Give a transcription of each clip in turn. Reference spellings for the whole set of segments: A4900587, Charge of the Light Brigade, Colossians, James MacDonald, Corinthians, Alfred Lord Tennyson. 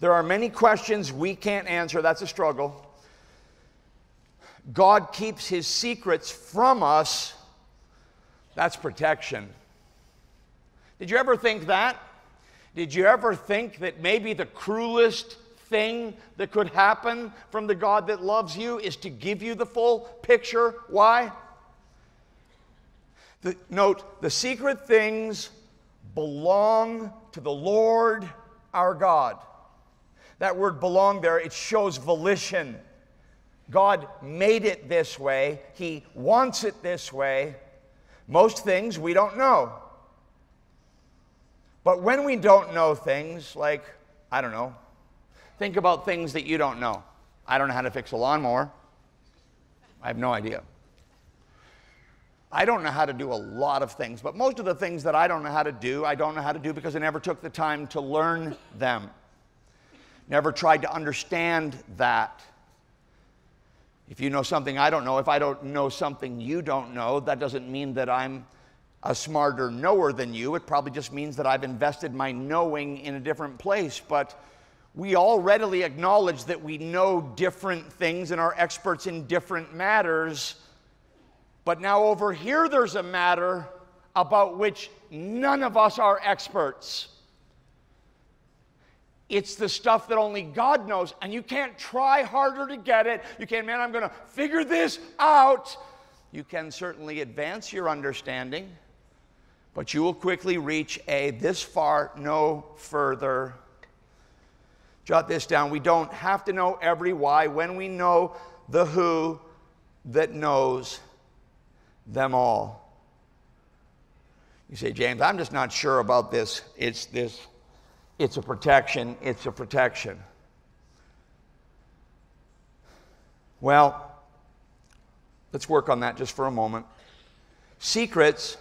There are many questions we can't answer. That's a struggle. God keeps his secrets from us. That's protection. Did you ever think that? Did you ever think that maybe the cruelest thing that could happen from the God that loves you is to give you the full picture? Why? Note, the secret things belong to the Lord our God. That word belong there, it shows volition. God made it this way. He wants it this way. Most things we don't know. But when we don't know things, like, I don't know, think about things that you don't know. I don't know how to fix a lawnmower. I have no idea. I don't know how to do a lot of things, but most of the things that I don't know how to do, I don't know how to do because I never took the time to learn them. Never tried to understand that. If you know something I don't know, if I don't know something you don't know, that doesn't mean that I'm a smarter knower than you. It probably just means that I've invested my knowing in a different place. But we all readily acknowledge that we know different things and are experts in different matters. But now over here, there's a matter about which none of us are experts. It's the stuff that only God knows, and you can't try harder to get it. You can't, man, I'm going to figure this out. You can certainly advance your understanding, but you will quickly reach a this far, no further. Jot this down. We don't have to know every why when we know the who that knows them all. You say, James, I'm just not sure about this. It's a protection. It's a protection. Well, let's work on that just for a moment. Secrets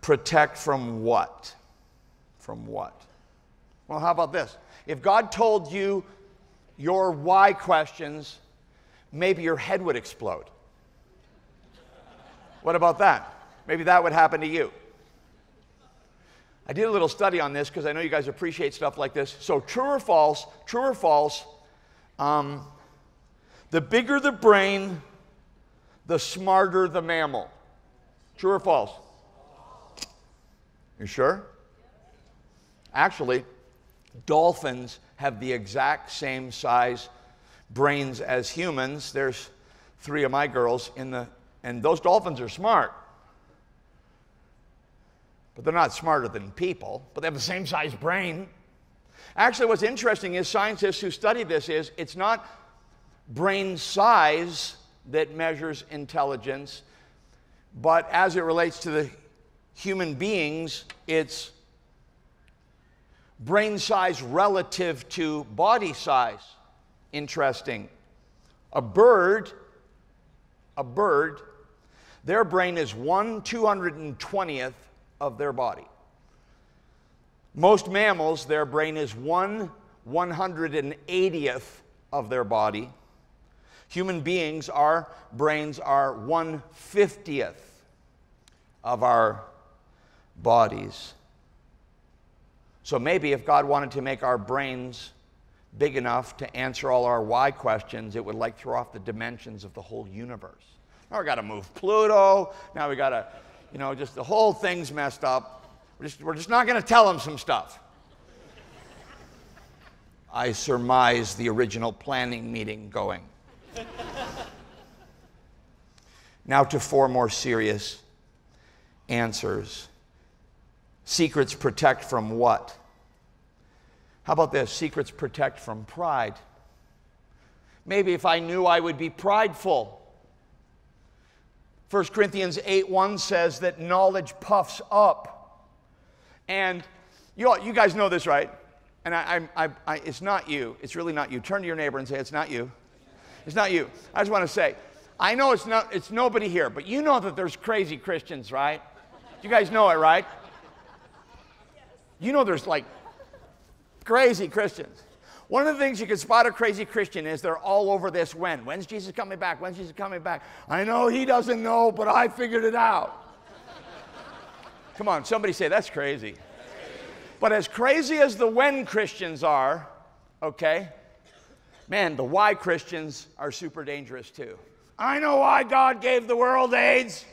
protect from what? From what? Well, how about this? If God told you your why questions, maybe your head would explode. What about that? Maybe that would happen to you. I did a little study on this because I know you guys appreciate stuff like this. So true or false, the bigger the brain, the smarter the mammal. True or false? You sure? Actually, dolphins have the exact same size brains as humans. There's three of my girls and those dolphins are smart. But they're not smarter than people, but they have the same size brain. Actually, what's interesting is scientists who study this is it's not brain size that measures intelligence, but as it relates to the human beings, it's brain size relative to body size. Interesting. A bird, their brain is 1/220th of their body. Most mammals, their brain is 1/180th of their body. Human beings, our brains are 1/50th of our bodies. So maybe if God wanted to make our brains big enough to answer all our why questions, it would like throw off the dimensions of the whole universe. Now we've got to move Pluto. Now we've got to, you know, just the whole thing's messed up. We're just not going to tell them some stuff. I surmise the original planning meeting going. Now to four more serious answers. Secrets protect from what? How about this? Secrets protect from pride. Maybe if I knew, I would be prideful. 1 Corinthians 8:1 says that knowledge puffs up. And you guys know this, right? And it's not you. It's really not you. Turn to your neighbor and say, it's not you. It's not you. I just want to say, I know it's nobody here, but you know that there's crazy Christians, right? You guys know it, right? You know there's like crazy Christians. One of the things you can spot a crazy Christian is they're all over this when. When's Jesus coming back? When's Jesus coming back? I know he doesn't know, but I figured it out. Come on, somebody say, that's crazy. But as crazy as the when Christians are, okay, man, the why Christians are super dangerous too. I know why God gave the world AIDS.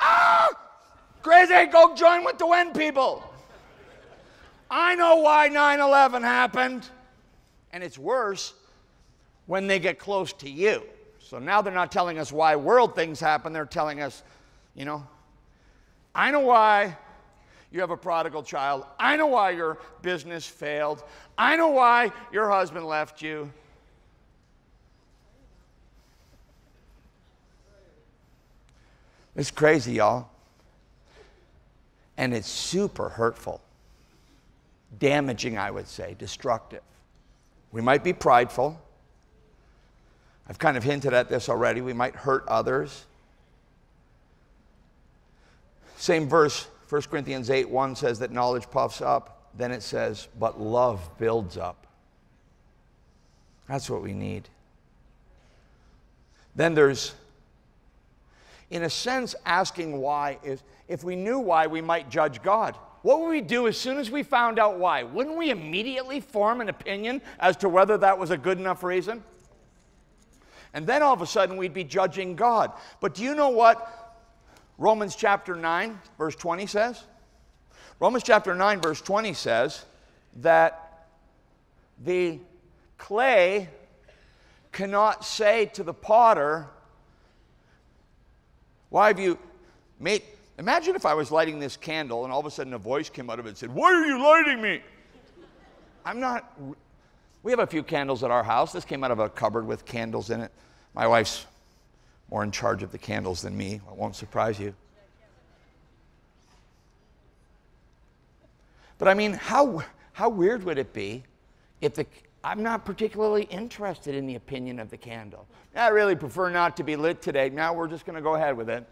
Ah! Crazy, go join with the when people. I know why 9/11 happened. And it's worse when they get close to you. So now they're not telling us why world things happen. They're telling us, you know, I know why you have a prodigal child. I know why your business failed. I know why your husband left you. It's crazy, y'all. And it's super hurtful. Damaging, I would say. Destructive. We might be prideful. I've kind of hinted at this already. We might hurt others. Same verse, 1 Corinthians 8:1 says that knowledge puffs up. Then it says, but love builds up. That's what we need. Then there's, in a sense, asking why. If we knew why, we might judge God. What would we do as soon as we found out why? Wouldn't we immediately form an opinion as to whether that was a good enough reason? And then all of a sudden we'd be judging God. But do you know what Romans chapter 9 verse 20 says? Romans chapter 9 verse 20 says that the clay cannot say to the potter, why have you made... Imagine if I was lighting this candle and all of a sudden a voice came out of it and said, why are you lighting me? I'm not... We have a few candles at our house. This came out of a cupboard with candles in it. My wife's more in charge of the candles than me. It won't surprise you. But I mean, how weird would it be if the... I'm not particularly interested in the opinion of the candle. I really prefer not to be lit today. Now we're just going to go ahead with it.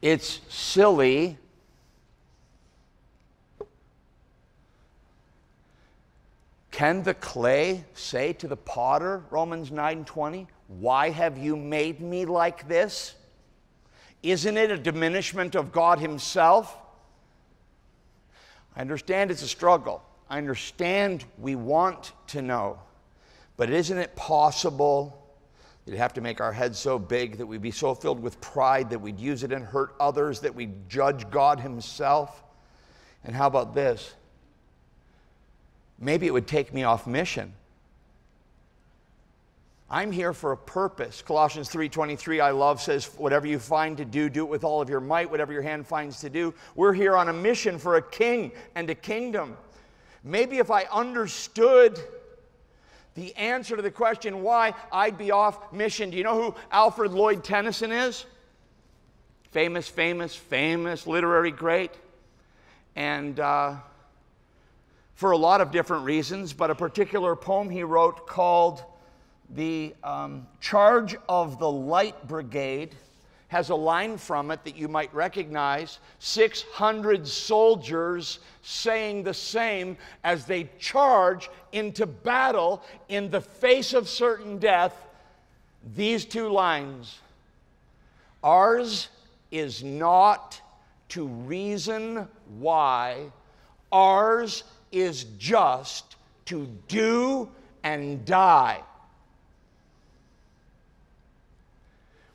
It's silly. Can the clay say to the potter, Romans 9:20, why have you made me like this? Isn't it a diminishment of God himself? I understand it's a struggle. I understand we want to know. But isn't it possible we'd have to make our heads so big that we'd be so filled with pride that we'd use it and hurt others, that we'd judge God himself? And how about this? Maybe it would take me off mission. I'm here for a purpose. Colossians 3:23, I love, says, whatever you find to do, do it with all of your might, whatever your hand finds to do. We're here on a mission for a king and a kingdom. Maybe if I understood the answer to the question why, I'd be off mission. Do you know who Alfred Lord Tennyson is? Famous, famous, famous literary great. And for a lot of different reasons, but a particular poem he wrote called The Charge of the Light Brigade has a line from it that you might recognize. 600 soldiers saying the same as they charge into battle in the face of certain death. These two lines. Ours is not to reason why. Ours is just to do and die.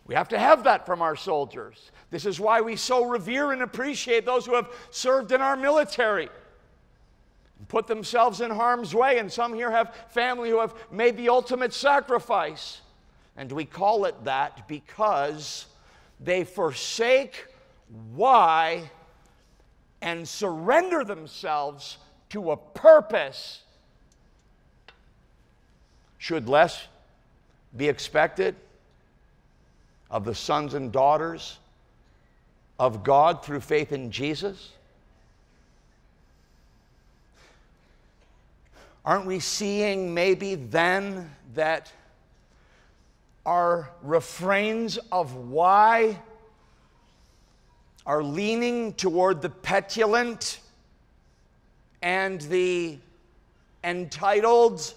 We have to have that from our soldiers. This is why we so revere and appreciate those who have served in our military and put themselves in harm's way. And some here have family who have made the ultimate sacrifice. And we call it that because they forsake why and surrender themselves to a purpose. Should less be expected of the sons and daughters of God through faith in Jesus? Aren't we seeing maybe then that our refrains of why are leaning toward the petulant and the entitled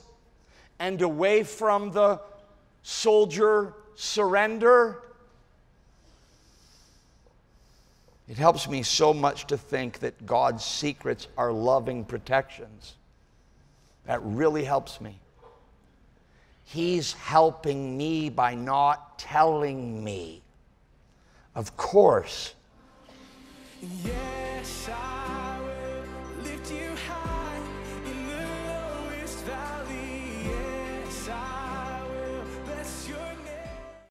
and away from the soldier surrender? It helps me so much to think that God's secrets are loving protections. That really helps me. He's helping me by not telling me. Of course. Yeah.